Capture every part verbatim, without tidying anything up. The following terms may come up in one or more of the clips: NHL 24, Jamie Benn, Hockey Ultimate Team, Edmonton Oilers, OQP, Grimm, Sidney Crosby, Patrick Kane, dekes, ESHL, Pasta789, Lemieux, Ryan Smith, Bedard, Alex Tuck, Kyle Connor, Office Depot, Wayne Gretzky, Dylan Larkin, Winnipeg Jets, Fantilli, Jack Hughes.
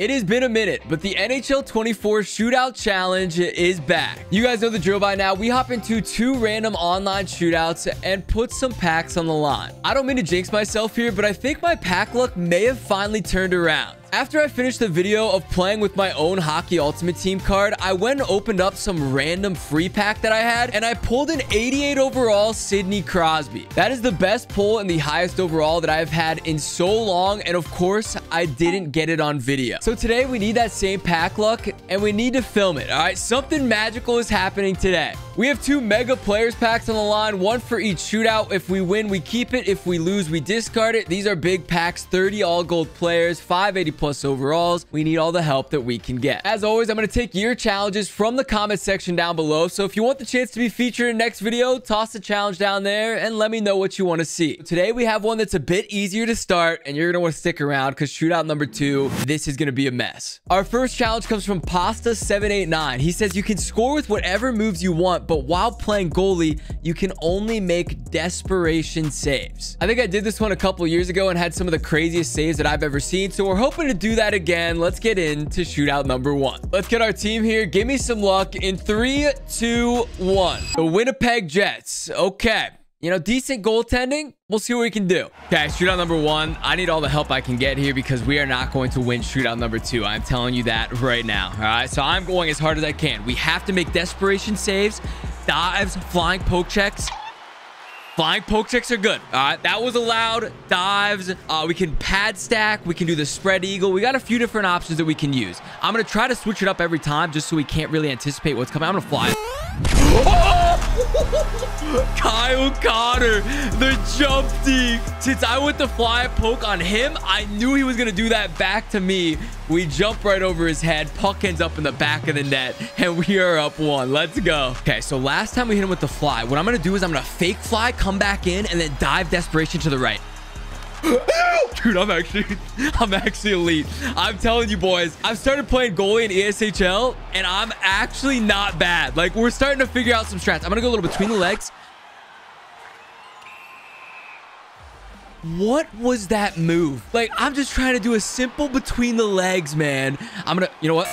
It has been a minute, but the N H L twenty-four Shootout Challenge is back. You guys know the drill by now. We hop into two random online shootouts and put some packs on the line. I don't mean to jinx myself here, but I think my pack luck may have finally turned around. After I finished the video of playing with my own Hockey Ultimate Team card, I went and opened up some random free pack that I had, and I pulled an eighty-eight overall Sidney Crosby. That is the best pull and the highest overall that I've had in so long, and of course, I didn't get it on video. So today, we need that same pack luck, and we need to film it, all right? Something magical is happening today. We have two Mega Players packs on the line, one for each shootout. If we win, we keep it. If we lose, we discard it. These are big packs, thirty all-gold players, five eighty plus overalls. We need all the help that we can get. As always, I'm going to take your challenges from the comment section down below. So if you want the chance to be featured in the next video, toss the challenge down there and let me know what you want to see. Today we have one that's a bit easier to start, and you're going to want to stick around because shootout number two, this is going to be a mess. Our first challenge comes from Pasta seven eight nine. He says you can score with whatever moves you want, but while playing goalie, you can only make desperation saves. I think I did this one a couple years ago and had some of the craziest saves that I've ever seen. So we're hoping to to do that again. Let's get into shootout number one. Let's get our team here. Give me some luck in three, two, one. The Winnipeg Jets. Okay, you know, decent goaltending. We'll see what we can do. Okay, shootout number one. I need all the help I can get here because we are not going to win shootout number two. I'm telling you that right now. All right, so I'm going as hard as I can. We have to make desperation saves, dives, flying poke checks. Flying poke checks are good. All right, that was allowed. Dives. Uh, we can pad stack. We can do the spread eagle. We got a few different options that we can use. I'm going to try to switch it up every time just so we can't really anticipate what's coming. I'm going to fly. Oh! Kyle Connor, the jump deep. Since I went to fly poke on him, I knew he was going to do that back to me. We jump right over his head. Puck ends up in the back of the net, and we are up one. Let's go. Okay, so last time we hit him with the fly, what I'm going to do is I'm going to fake fly, come back in, and then dive desperation to the right. Dude, I'm actually, I'm actually elite. I'm telling you, boys, I've started playing goalie in E S H L, and I'm actually not bad. Like, we're starting to figure out some strats. I'm going to go a little between the legs. What was that move? Like, I'm just trying to do a simple between the legs, man. I'm going to, you know what?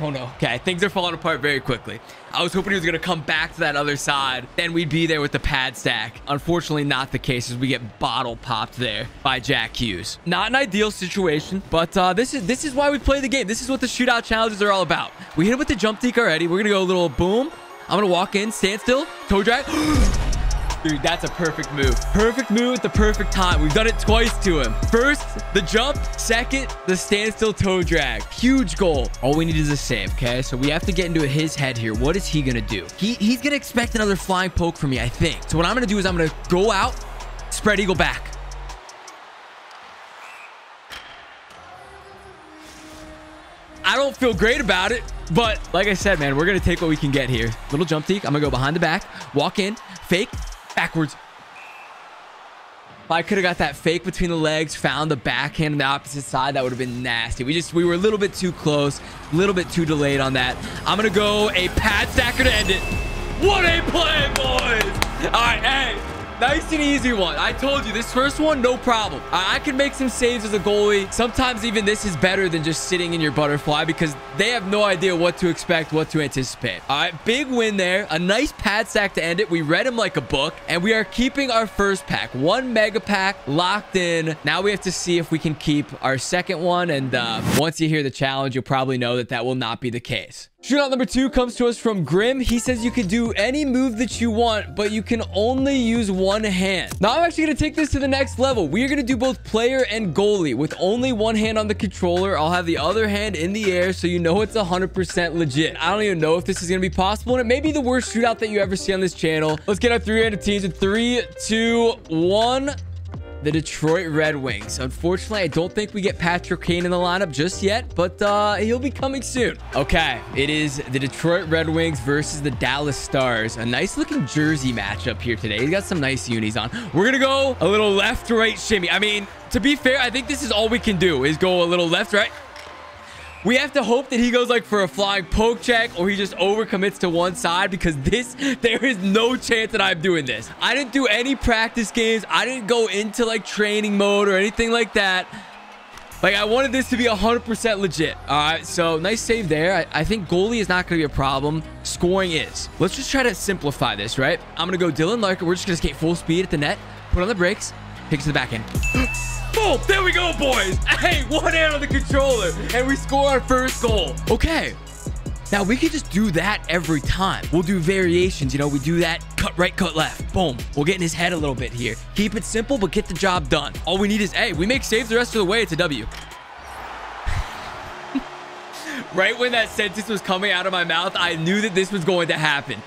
Oh, no. Okay, things are falling apart very quickly. I was hoping he was going to come back to that other side. Then we'd be there with the pad stack. Unfortunately, not the case as we get bottle popped there by Jack Hughes. Not an ideal situation, but uh, this is this is why we play the game. This is what the shootout challenges are all about. We hit him with the jump deke already. We're going to go a little boom. I'm going to walk in, stand still, toe drag. Dude, that's a perfect move. Perfect move at the perfect time. We've done it twice to him. First, the jump. Second, the standstill toe drag. Huge goal. All we need is a save, okay? So we have to get into his head here. What is he going to do? He, he's going to expect another flying poke from me, I think. So what I'm going to do is I'm going to go out, spread eagle back. I don't feel great about it, but like I said, man, we're going to take what we can get here. Little jump deke. I'm going to go behind the back, walk in, fake. Backwards. If I could have got that fake between the legs, found the backhand on the opposite side, that would have been nasty. We just, we were a little bit too close, a little bit too delayed on that. I'm going to go a pad stacker to end it. What a play, boys. All right, hey, nice and easy one. I told you, this first one, no problem. I, I can make some saves as a goalie. Sometimes even this is better than just sitting in your butterfly because they have no idea what to expect, what to anticipate. All right, big win there. A nice pad stack to end it. We read him like a book, and we are keeping our first pack. One mega pack locked in. Now we have to see if we can keep our second one, and uh, once you hear the challenge, you'll probably know that that will not be the case. Shootout number two comes to us from Grimm. He says you can do any move that you want, but you can only use one hand. Now I'm actually going to take this to the next level. We are going to do both player and goalie with only one hand on the controller. I'll have the other hand in the air so you know it's one hundred percent legit. I don't even know if this is going to be possible, and it may be the worst shootout that you ever see on this channel. Let's get our three random teams in three, two, one. The Detroit Red Wings. Unfortunately, I don't think we get Patrick Kane in the lineup just yet, but uh, he'll be coming soon. Okay, it is the Detroit Red Wings versus the Dallas Stars. A nice looking jersey matchup here today. He's got some nice unis on. We're going to go a little left-right shimmy. I mean, to be fair, I think this is all we can do is go a little left-right. We have to hope that he goes like for a flying poke check or he just overcommits to one side because this, there is no chance that I'm doing this. I didn't do any practice games. I didn't go into like training mode or anything like that. Like, I wanted this to be one hundred percent legit. All right, so nice save there. I, I think goalie is not going to be a problem. Scoring is. Let's just try to simplify this, right? I'm going to go Dylan Larkin. We're just going to skate full speed at the net, put on the brakes, kick to the back end. Boom! There we go, boys. Hey, one hand on the controller, and we score our first goal. Okay. Now, we could just do that every time. We'll do variations. You know, we do that cut right, cut left. Boom. We'll get in his head a little bit here. Keep it simple, but get the job done. All we need is, hey, we make saves the rest of the way. It's a W. Right when that sentence was coming out of my mouth, I knew that this was going to happen.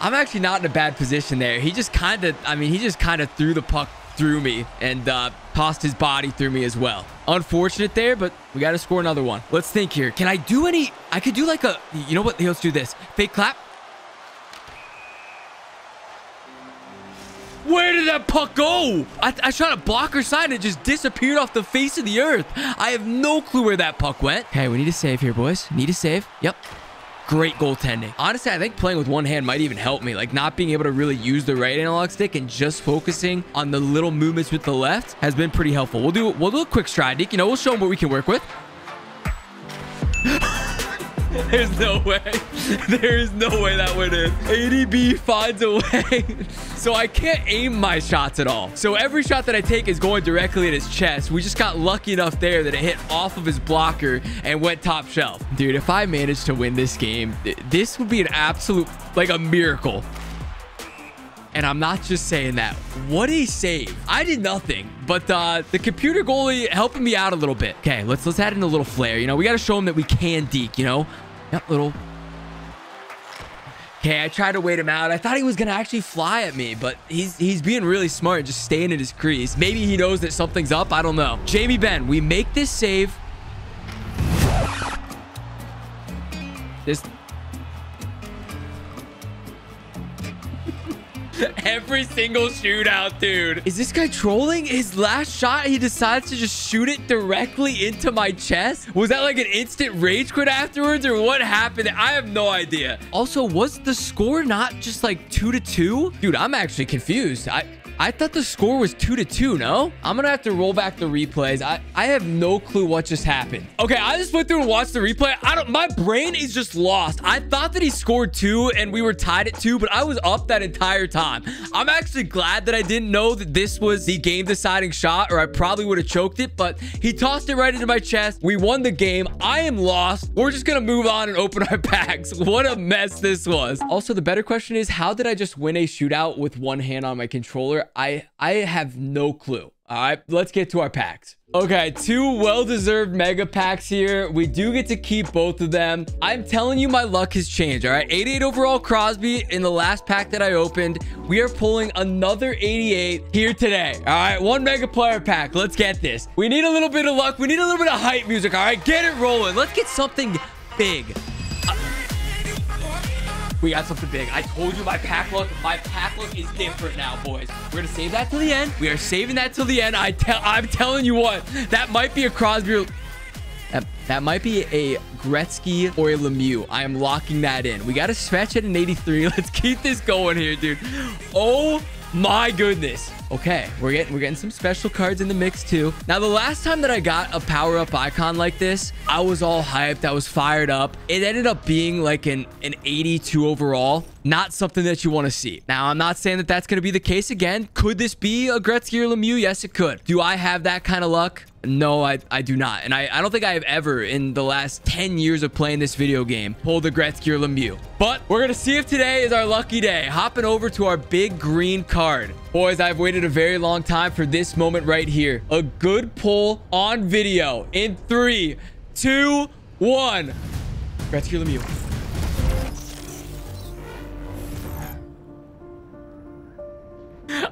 I'm actually not in a bad position there. He just kind of, I mean, he just kind of threw the puck through me and uh, tossed his body through me as well. Unfortunate there, but we got to score another one. Let's think here. Can I do any? I could do like a, you know what? Let's do this. Fake clap. Where did that puck go? I, I shot a blocker side. It just disappeared off the face of the earth. I have no clue where that puck went. Okay, we need a save here, boys. Need a save. Yep. Great goaltending. Honestly, I think playing with one hand might even help me. Like, not being able to really use the right analog stick and just focusing on the little movements with the left has been pretty helpful. We'll do we'll do a quick stride deke. You know, we'll show them what we can work with. There's no way. There is no way that went in. A D B finds a way. So I can't aim my shots at all. So every shot that I take is going directly at his chest. We just got lucky enough there that it hit off of his blocker and went top shelf. Dude, if I managed to win this game, this would be an absolute, like a miracle. And I'm not just saying that. What a save. I did nothing, but uh, the computer goalie helping me out a little bit. Okay, let's let's add in a little flair. You know, we got to show him that we can deke, you know? Yep, little. Okay, I tried to wait him out. I thought he was going to actually fly at me, but he's he's being really smart, just staying in his crease. Maybe he knows that something's up. I don't know. Jamie Benn, we make this save. This... Every single shootout, dude. Is this guy trolling? His last shot, he decides to just shoot it directly into my chest? Was that like an instant rage quit afterwards, or what happened? I have no idea. Also, was the score not just like two to two? Dude, I'm actually confused. I... I thought the score was two to two, no? I'm gonna have to roll back the replays. I, I have no clue what just happened. Okay, I just went through and watched the replay. I don't, my brain is just lost. I thought that he scored two and we were tied at two, but I was up that entire time. I'm actually glad that I didn't know that this was the game deciding shot, or I probably would have choked it, but he tossed it right into my chest. We won the game. I am lost. We're just gonna move on and open our packs. What a mess this was. Also, the better question is, how did I just win a shootout with one hand on my controller? I I have no clue. All right, let's get to our packs. Okay, two well-deserved mega packs here. We do get to keep both of them. I'm telling you, my luck has changed, all right? eighty-eight overall Crosby in the last pack that I opened. We are pulling another eighty-eight here today, all right? One mega player pack. Let's get this. We need a little bit of luck. We need a little bit of hype music, all right? Get it rolling. Let's get something big. We got something big. I told you my pack look. My pack look is different now, boys. We're gonna save that till the end. We are saving that till the end. I tell. I'm telling you what. That might be a Crosby. That, that might be a Gretzky or a Lemieux. I am locking that in. We got a stretch at an eighty-three. Let's keep this going here, dude. Oh my goodness. Okay, we're getting we're getting some special cards in the mix too. Now, the last time that I got a power-up icon like this, I was all hyped. I was fired up. It ended up being like an, an eighty-two overall. Not something that you want to see. Now, I'm not saying that that's going to be the case again. Could this be a Gretzky or Lemieux? Yes, it could. Do I have that kind of luck? No, I, I do not. And I, I don't think I have ever in the last ten years of playing this video game pulled a Gretzky or Lemieux. But we're going to see if today is our lucky day. Hopping over to our big green card. Boys, I've waited a very long time for this moment right here. A good pull on video in three, two, one. Gretzky or Lemieux.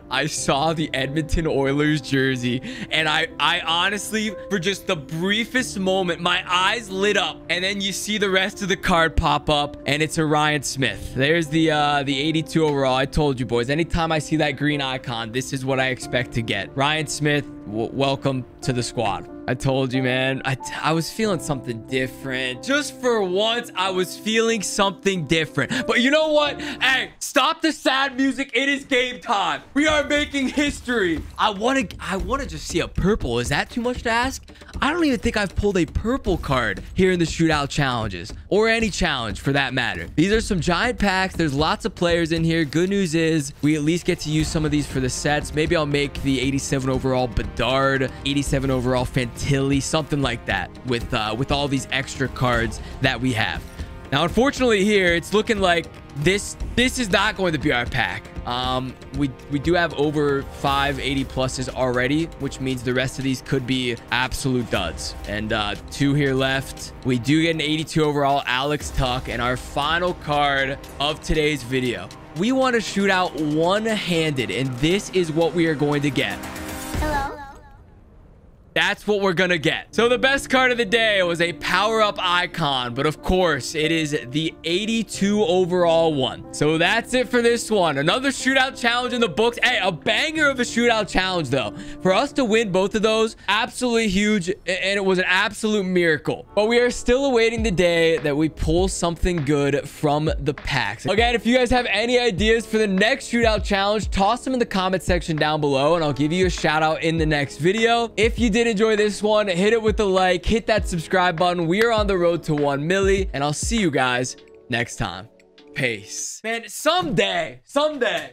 I saw the Edmonton Oilers jersey, and I, I honestly, for just the briefest moment, my eyes lit up, and then you see the rest of the card pop up, and it's a Ryan Smith. There's the uh, the eighty-two overall. I told you, boys, anytime I see that green icon, this is what I expect to get. Ryan Smith, w- welcome to the squad. I told you, man. I, I was feeling something different. Just for once, I was feeling something different. But you know what? Hey, stop the sad music. It is game time. We are making history. I want to I want to just see a purple. Is that too much to ask? I don't even think I've pulled a purple card here in the shootout challenges, or any challenge for that matter. These are some giant packs. There's lots of players in here. Good news is we at least get to use some of these for the sets. Maybe I'll make the eighty-seven overall Bedard, eighty-seven overall Fantilli, Tilly, something like that with uh with all these extra cards that we have. Now unfortunately here it's looking like this this is not going to be our pack. um we we do have over five eighty pluses already, which means the rest of these could be absolute duds. And uh two here left. We do get an eighty-two overall Alex Tuck, and our final card of today's video, we want to shoot out one-handed, and this is what we are going to get. Hello. That's what we're gonna get. So the best card of the day was a power-up icon, but of course it is the eighty-two overall one. So that's it for this one. Another shootout challenge in the books. Hey, a banger of a shootout challenge though. For us to win both of those, absolutely huge, and it was an absolute miracle. But we are still awaiting the day that we pull something good from the packs. Again, if you guys have any ideas for the next shootout challenge, toss them in the comment section down below, and I'll give you a shout out in the next video. If you did enjoy this one, hit it with a like, hit that subscribe button. We are on the road to one milli, and I'll see you guys next time. Peace, man. Someday someday